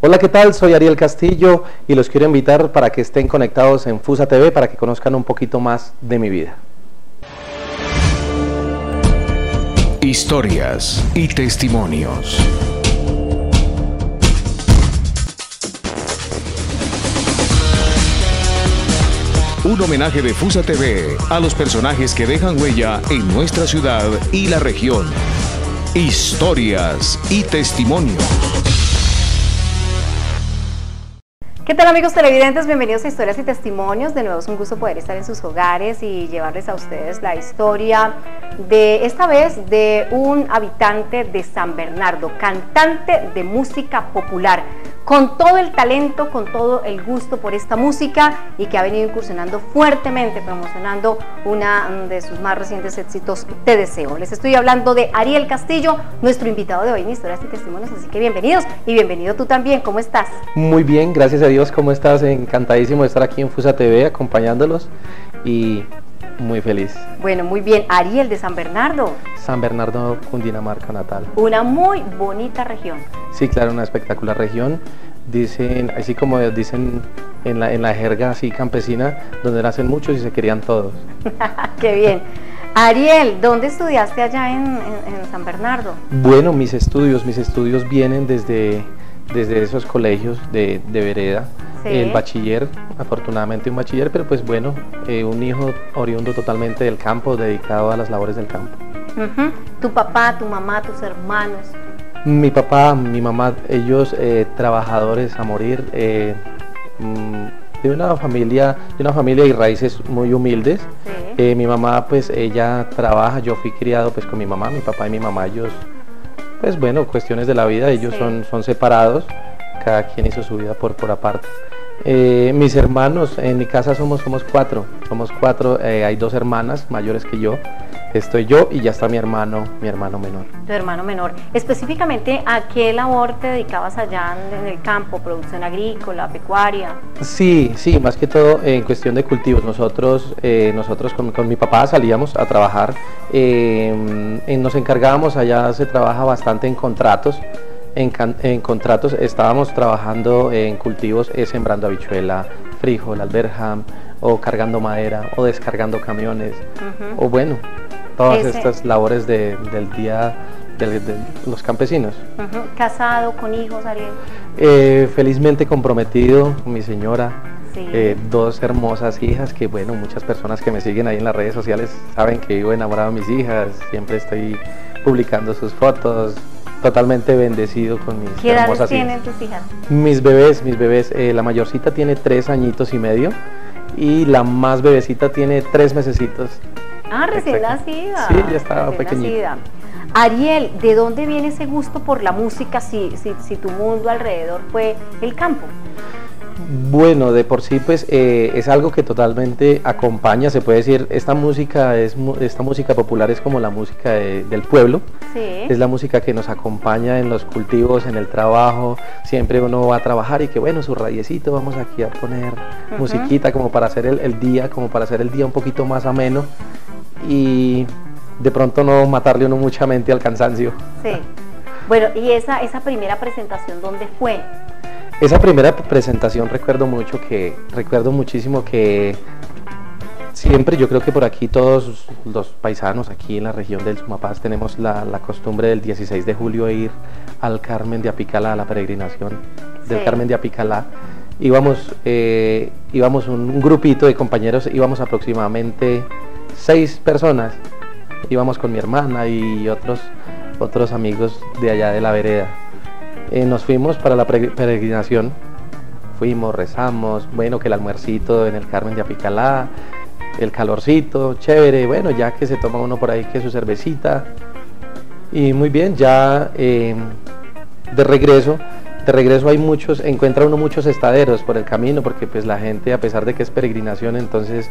Hola, ¿qué tal? Soy Ariel Castillo y los quiero invitar para que estén conectados en FUSA TV para que conozcan un poquito más de mi vida. Historias y testimonios. Un homenaje de FUSA TV a los personajes que dejan huella en nuestra ciudad y la región. Historias y testimonios. ¿Qué tal, amigos televidentes? Bienvenidos a Historias y Testimonios. De nuevo es un gusto poder estar en sus hogares y llevarles a ustedes la historia de, esta vez, de un habitante de San Bernardo, cantante de música popular, con todo el talento, con todo el gusto por esta música y que ha venido incursionando fuertemente, promocionando una de sus más recientes éxitos, Te Deseo. Les estoy hablando de Ariel Castillo, nuestro invitado de hoy en Historias y Testimonios, así que bienvenidos y bienvenido tú también. ¿Cómo estás? Muy bien, gracias a Dios. ¿Cómo estás? Encantadísimo de estar aquí en FUSA TV acompañándolos y muy feliz. Bueno, muy bien. Ariel, de San Bernardo. San Bernardo, Cundinamarca natal. Una muy bonita región. Sí, claro, una espectacular región. Dicen, así como dicen en la jerga así campesina, donde nacen muchos y se querían todos. ¡Qué bien! Ariel, ¿dónde estudiaste allá en San Bernardo? Bueno, mis estudios vienen desde esos colegios de vereda, sí. El bachiller, afortunadamente un bachiller, pero pues bueno, un hijo oriundo totalmente del campo, dedicado a las labores del campo. Uh-huh. ¿Tu papá, tu mamá, tus hermanos? Mi papá, mi mamá, ellos trabajadores a morir, de una familia y raíces muy humildes. Sí. Mi mamá, pues ella trabaja, yo fui criado pues con mi mamá, mi papá y mi mamá, ellos... Pues bueno, cuestiones de la vida, ellos sí. son separados, cada quien hizo su vida por aparte. Mis hermanos, en mi casa somos cuatro, hay dos hermanas mayores que yo, estoy yo y ya está mi hermano menor. Tu hermano menor. Específicamente, ¿a qué labor te dedicabas allá en el campo? ¿Producción agrícola, pecuaria? Sí, más que todo en cuestión de cultivos. Nosotros con mi papá salíamos a trabajar, nos encargábamos, allá se trabaja bastante en contratos. En contratos estábamos trabajando en cultivos, sembrando habichuela, frijol, alberja, o cargando madera, o descargando camiones, uh-huh. O bueno, todas estas labores del día de los campesinos. Uh-huh. ¿Casado, con hijos, Ariel? Felizmente comprometido, mi señora, sí. Dos hermosas hijas que bueno, muchas personas que me siguen ahí en las redes sociales saben que vivo enamorado de mis hijas, siempre estoy publicando sus fotos. Totalmente bendecido con mis hermosas hijas. ¿Qué edades tienen tus hijas? Mis bebés, la mayorcita tiene 3 añitos y medio y la más bebecita tiene 3 mesecitos. Ah, recién nacida. Sí, ya estaba pequeñita. Ariel, ¿de dónde viene ese gusto por la música si tu mundo alrededor fue el campo? Bueno, de por sí pues es algo que totalmente acompaña, se puede decir, esta música popular es como la música del pueblo, sí. Es la música que nos acompaña en los cultivos, en el trabajo, siempre uno va a trabajar y que bueno, su radiecito, vamos aquí a poner uh-huh. musiquita como para hacer el día un poquito más ameno y de pronto no matarle uno mucha mente al cansancio. Sí, bueno, y esa primera presentación, ¿dónde fue? Esa primera presentación recuerdo muchísimo que siempre, yo creo que por aquí todos los paisanos aquí en la región del Sumapaz tenemos la costumbre del 16 de julio ir al Carmen de Apicalá, a la peregrinación del sí. Carmen de Apicalá. Íbamos un grupito de compañeros, íbamos aproximadamente 6 personas, íbamos con mi hermana y otros amigos de allá de la vereda. Nos fuimos para la peregrinación, fuimos, rezamos, bueno, que el almuercito en el Carmen de Apicalá, el calorcito, chévere, bueno, ya que se toma uno por ahí que su cervecita, y muy bien, ya de regreso encuentra uno muchos estaderos por el camino, porque pues la gente, a pesar de que es peregrinación, entonces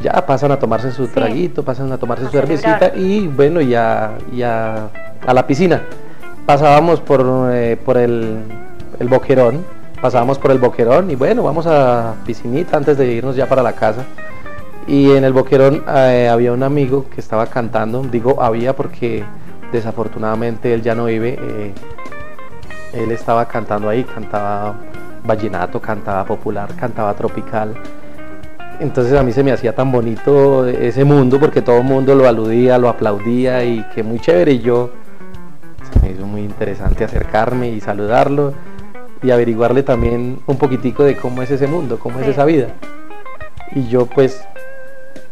ya pasan a tomarse su sí. traguito, pasan a tomarse su cervecita, y bueno, ya a la piscina. Pasábamos por el Boquerón, y bueno, vamos a piscinita antes de irnos ya para la casa. Y en el Boquerón había un amigo que estaba cantando, digo había porque desafortunadamente él ya no vive, él estaba cantando ahí, cantaba vallenato, cantaba popular, cantaba tropical. Entonces a mí se me hacía tan bonito ese mundo porque todo el mundo lo aludía, lo aplaudía y que muy chévere. Y yo, se me hizo muy interesante acercarme y saludarlo y averiguarle también un poquitico de cómo es ese mundo, cómo es esa vida. Y yo pues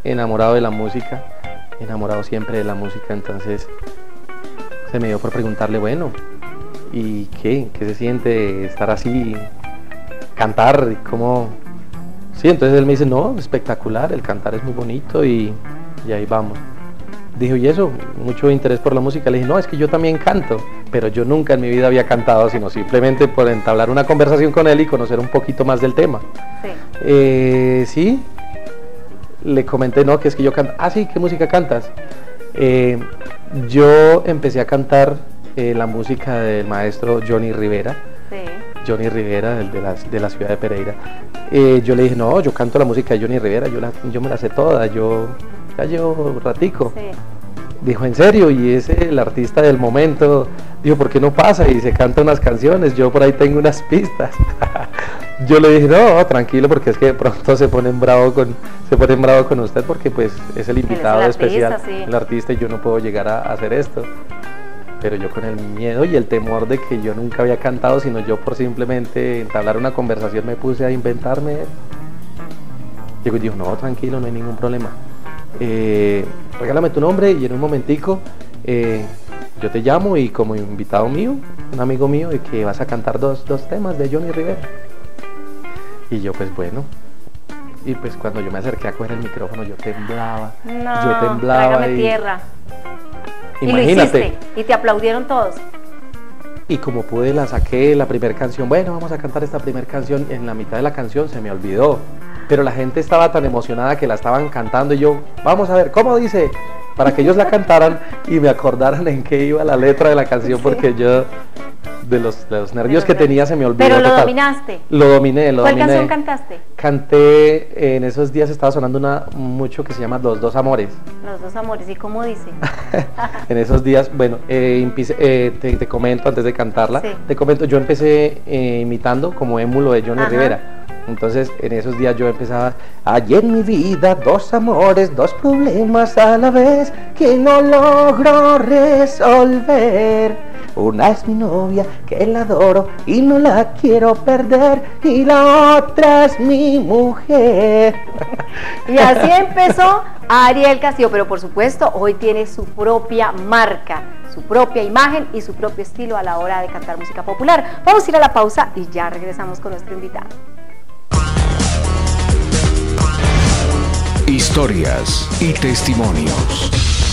enamorado de la música, enamorado siempre de la música, entonces se me dio por preguntarle, bueno, ¿y qué? ¿Qué se siente estar así, cantar? ¿Cómo? Sí, entonces él me dice, no, espectacular, el cantar es muy bonito y ahí vamos. Dijo, ¿y eso? Mucho interés por la música. Le dije, no, es que yo también canto, pero yo nunca en mi vida había cantado, sino simplemente por entablar una conversación con él y conocer un poquito más del tema. Sí. Sí, le comenté, no, que es que yo canto. Ah, sí, ¿qué música cantas? Yo empecé a cantar la música del maestro Johnny Rivera. Sí. Johnny Rivera, el de la ciudad de Pereira. Yo le dije, no, yo canto la música de Johnny Rivera, yo me la sé toda, yo ya llevo un ratico. Sí. Dijo, ¿en serio? Y es el artista del momento. Dijo, ¿por qué no pasa? Y se canta unas canciones, yo por ahí tengo unas pistas. Yo le dije, no, tranquilo, porque es que de pronto se ponen bravo con usted, porque pues es el invitado especial, sí, el artista, y yo no puedo llegar a hacer esto. Pero yo con el miedo y el temor de que yo nunca había cantado, sino yo por simplemente entablar una conversación me puse a inventarme. Llegó y dijo, no, tranquilo, no hay ningún problema. Regálame tu nombre y en un momentico yo te llamo, y como invitado mío, un amigo mío, y que vas a cantar dos temas de Johnny Rivera. Y yo pues bueno, y pues cuando yo me acerqué a coger el micrófono yo temblaba, no, yo temblaba. Trágame tierra. Imagínate. Y lo hiciste, y te aplaudieron todos. Y como pude la saqué, la primera canción, bueno, vamos a cantar esta primera canción, en la mitad de la canción se me olvidó, pero la gente estaba tan emocionada que la estaban cantando y yo, vamos a ver, ¿cómo dice? Para que ellos la cantaran y me acordaran en qué iba la letra de la canción, porque yo de los nervios que tenía se me olvidó. Pero lo total. Dominaste. Lo dominé, lo dominé. ¿Cuál canción cantaste? Canté, en esos días estaba sonando mucho que se llama Los Dos Amores. Los Dos Amores, ¿y cómo dice? En esos días, bueno, te comento antes de cantarla, sí. Te comento, yo empecé imitando como émulo de Johnny Rivera. Entonces en esos días yo empezaba, hay en mi vida dos amores, dos problemas a la vez que no logro resolver. Una es mi novia que la adoro y no la quiero perder, y la otra es mi mujer. Y así empezó Ariel Castillo, pero por supuesto hoy tiene su propia marca, su propia imagen y su propio estilo a la hora de cantar música popular. Vamos a ir a la pausa y ya regresamos con nuestro invitado. Historias y testimonios.